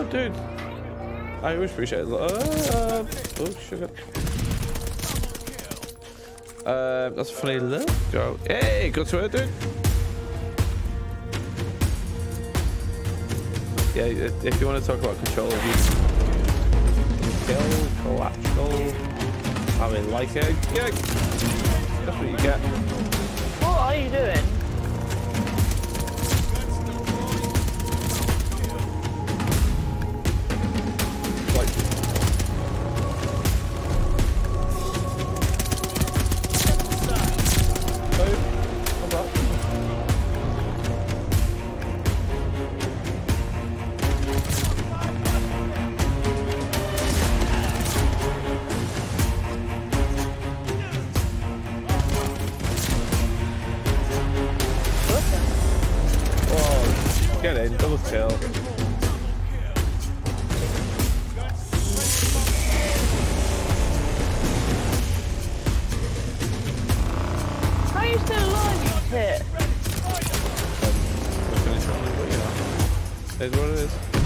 Oh, dude. I always appreciate it. Oh, sugar. That's a funny little girl. Hey, good to her, dude. Yeah, if you want to talk about control, you kill, collateral. I mean, like it. Yeah, that's what you get. What are you doing? Get in, double kill. How are you still alive, you pit? There's what it is.